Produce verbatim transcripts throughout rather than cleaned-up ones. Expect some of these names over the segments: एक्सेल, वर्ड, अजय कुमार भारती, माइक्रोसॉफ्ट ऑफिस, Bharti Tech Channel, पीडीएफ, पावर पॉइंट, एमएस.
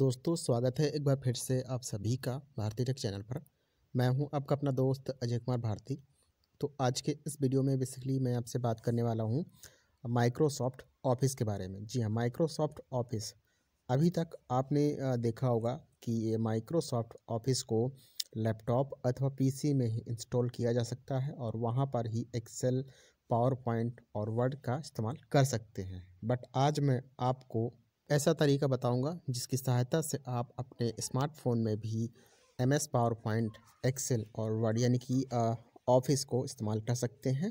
दोस्तों स्वागत है एक बार फिर से आप सभी का भारती टेक चैनल पर। मैं हूं आपका अपना दोस्त अजय कुमार भारती। तो आज के इस वीडियो में बेसिकली मैं आपसे बात करने वाला हूं माइक्रोसॉफ्ट ऑफिस के बारे में। जी हां, माइक्रोसॉफ्ट ऑफिस। अभी तक आपने देखा होगा कि ये माइक्रोसॉफ्ट ऑफिस को लैपटॉप अथवा पीसी में ही इंस्टॉल किया जा सकता है और वहाँ पर ही एक्सेल, पावर पॉइंट और वर्ड का इस्तेमाल कर सकते हैं। बट आज मैं आपको ऐसा तरीका बताऊंगा जिसकी सहायता से आप अपने स्मार्टफोन में भी एमएस, पावर पॉइंट, एक्सेल और वर्ड यानी कि ऑफिस को इस्तेमाल कर सकते हैं।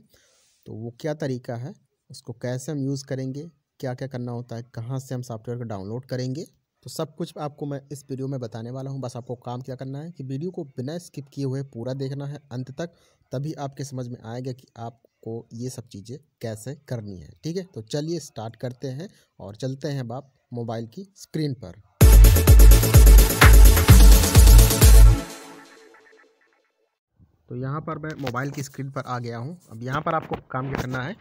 तो वो क्या तरीका है, उसको कैसे हम यूज़ करेंगे, क्या क्या करना होता है, कहाँ से हम सॉफ्टवेयर को डाउनलोड करेंगे, तो सब कुछ आपको मैं इस वीडियो में बताने वाला हूं। बस आपको काम क्या करना है कि वीडियो को बिना स्किप किए हुए पूरा देखना है अंत तक, तभी आपके समझ में आएगा कि आपको ये सब चीज़ें कैसे करनी है। ठीक है, तो चलिए स्टार्ट करते हैं और चलते हैं बाप मोबाइल की स्क्रीन पर। तो यहाँ पर मैं मोबाइल की स्क्रीन पर आ गया हूँ। अब यहाँ पर आपको काम क्या करना है,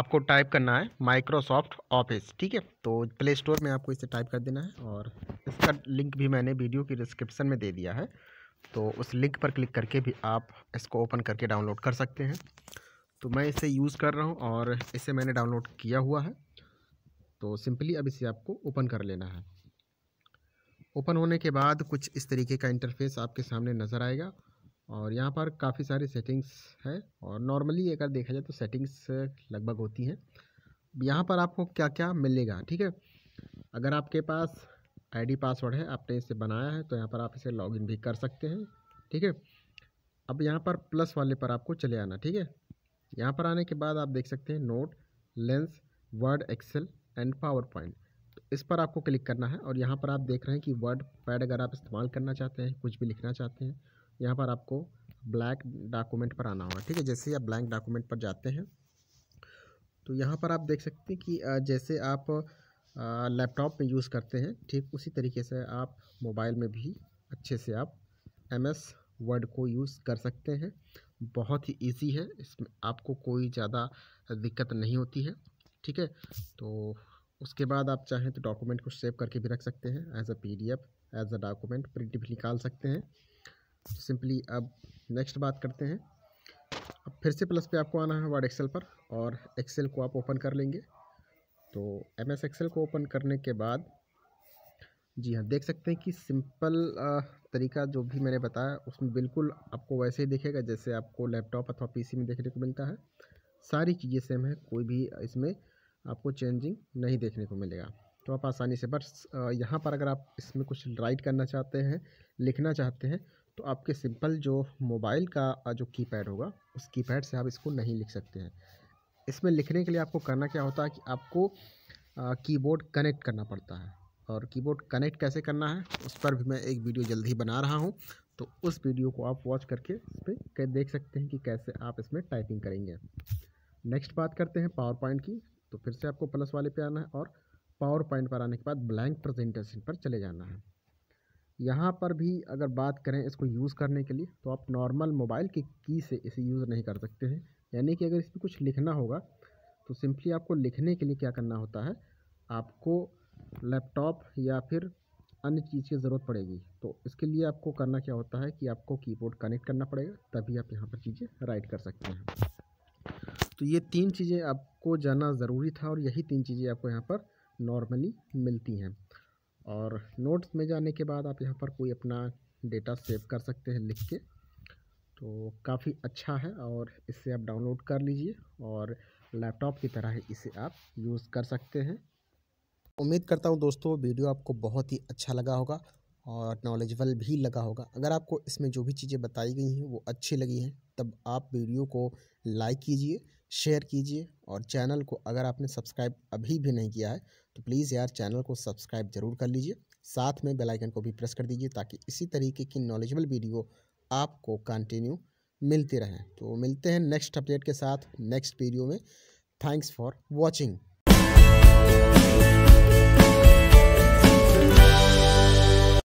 आपको टाइप करना है माइक्रोसॉफ्ट ऑफिस। ठीक है, तो प्ले स्टोर में आपको इसे टाइप कर देना है और इसका लिंक भी मैंने वीडियो की डिस्क्रिप्शन में दे दिया है, तो उस लिंक पर क्लिक करके भी आप इसको ओपन करके डाउनलोड कर सकते हैं। तो मैं इसे यूज़ कर रहा हूँ और इसे मैंने डाउनलोड किया हुआ है। तो सिंपली अब इसे आपको ओपन कर लेना है। ओपन होने के बाद कुछ इस तरीके का इंटरफेस आपके सामने नज़र आएगा और यहाँ पर काफ़ी सारी सेटिंग्स है और नॉर्मली अगर देखा जाए तो सेटिंग्स लगभग होती हैं। यहाँ पर आपको क्या क्या मिलेगा, ठीक है। अगर आपके पास आईडी पासवर्ड है, आपने इसे बनाया है, तो यहाँ पर आप इसे लॉगिन भी कर सकते हैं। ठीक है, अब यहाँ पर प्लस वाले पर आपको चले आना। ठीक है, यहाँ पर आने के बाद आप देख सकते हैं note, lens, वर्ड, एक्सेल and पावर पॉइंट। इस पर आपको क्लिक करना है और यहाँ पर आप देख रहे हैं कि वर्ड पैड अगर आप इस्तेमाल करना चाहते हैं, कुछ भी लिखना चाहते हैं, यहाँ पर आपको ब्लैंक डॉक्यूमेंट पर आना होगा। ठीक है, जैसे ही आप ब्लैंक डॉक्यूमेंट पर जाते हैं तो यहाँ पर आप देख सकते हैं कि जैसे आप लैपटॉप में यूज़ करते हैं, ठीक उसी तरीके से आप मोबाइल में भी अच्छे से आप एमएस वर्ड को यूज़ कर सकते हैं। बहुत ही ईजी है, इसमें आपको कोई ज़्यादा दिक्कत नहीं होती है। ठीक है, तो उसके बाद आप चाहें तो डॉक्यूमेंट को सेव करके भी रख सकते हैं, as a पीडीएफ, as a document print भी निकाल सकते हैं। सिंपली अब नेक्स्ट बात करते हैं। अब फिर से प्लस पे आपको आना है वर्ड, एक्सेल पर, और एक्सेल को आप ओपन कर लेंगे। तो एम एस एक्सेल को ओपन करने के बाद जी हाँ, देख सकते हैं कि सिंपल तरीका जो भी मैंने बताया उसमें बिल्कुल आपको वैसे ही दिखेगा जैसे आपको लैपटॉप अथवा पीसी में देखने को मिलता है। सारी चीज़ें सेम है, कोई भी इसमें आपको चेंजिंग नहीं देखने को मिलेगा। तो आप आसानी से, बस यहाँ पर अगर आप इसमें कुछ राइट करना चाहते हैं, लिखना चाहते हैं, तो आपके सिंपल जो मोबाइल का जो कीपैड होगा उस कीपैड से आप इसको नहीं लिख सकते हैं। इसमें लिखने के लिए आपको करना क्या होता है कि आपको कीबोर्ड कनेक्ट करना पड़ता है, और कीबोर्ड कनेक्ट कैसे करना है उस पर भी मैं एक वीडियो जल्द ही बना रहा हूं, तो उस वीडियो को आप वॉच करके इस पर देख सकते हैं कि कैसे आप इसमें टाइपिंग करेंगे। नेक्स्ट बात करते हैं पावर पॉइंट की। तो फिर से आपको प्लस वाले पर आना है और पावर पॉइंट पर आने के बाद ब्लैंक प्रेजेंटेशन पर चले जाना है। यहाँ पर भी अगर बात करें इसको यूज़ करने के लिए, तो आप नॉर्मल मोबाइल की की से इसे यूज़ नहीं कर सकते हैं, यानी कि अगर इसमें कुछ लिखना होगा तो सिंपली आपको लिखने के लिए क्या करना होता है, आपको लैपटॉप या फिर अन्य चीज़ की ज़रूरत पड़ेगी। तो इसके लिए आपको करना क्या होता है कि आपको कीबोर्ड कनेक्ट करना पड़ेगा, तभी आप यहाँ पर चीज़ें राइट कर सकते हैं। तो ये तीन चीज़ें आपको जानना ज़रूरी था और यही तीन चीज़ें आपको यहाँ पर नॉर्मली मिलती हैं। और नोट्स में जाने के बाद आप यहाँ पर कोई अपना डेटा सेव कर सकते हैं लिख के, तो काफ़ी अच्छा है और इससे आप डाउनलोड कर लीजिए और लैपटॉप की तरह ही इसे आप यूज़ कर सकते हैं। उम्मीद करता हूँ दोस्तों वीडियो आपको बहुत ही अच्छा लगा होगा और नॉलेजेबल भी लगा होगा। अगर आपको इसमें जो भी चीज़ें बताई गई हैं वो अच्छी लगी हैं, तब आप वीडियो को लाइक कीजिए, शेयर कीजिए, और चैनल को अगर आपने सब्सक्राइब अभी भी नहीं किया है तो प्लीज़ यार चैनल को सब्सक्राइब ज़रूर कर लीजिए, साथ में बेल आइकन को भी प्रेस कर दीजिए, ताकि इसी तरीके की नॉलेजेबल वीडियो आपको कंटिन्यू मिलती रहे। तो मिलते हैं नेक्स्ट अपडेट के साथ नेक्स्ट वीडियो में। Thanks for watching.